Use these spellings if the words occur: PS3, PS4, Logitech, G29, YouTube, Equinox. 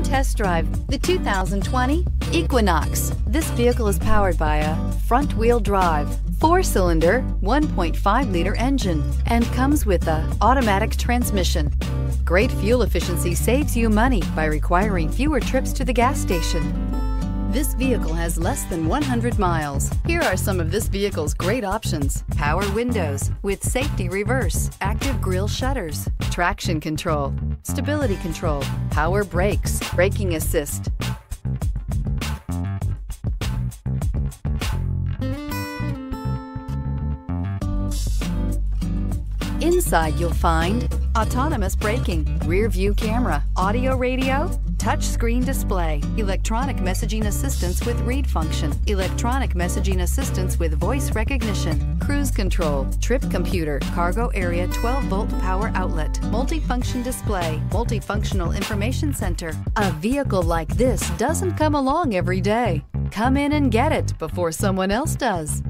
Come test drive the 2020 Equinox. This vehicle is powered by a front-wheel drive, 4-cylinder, 1.5-liter engine, and comes with an automatic transmission. Great fuel efficiency saves you money by requiring fewer trips to the gas station. This vehicle has less than 100 miles. Here are some of this vehicle's great options: power windows with safety reverse, active grille shutters, traction control, stability control, power brakes, braking assist. Inside you'll find autonomous braking, rear view camera, audio radio, touch screen display, electronic messaging assistance with read function, electronic messaging assistance with voice recognition, cruise control, trip computer, cargo area 12-volt power outlet, multifunction display, multifunctional information center. A vehicle like this doesn't come along every day. Come in and get it before someone else does.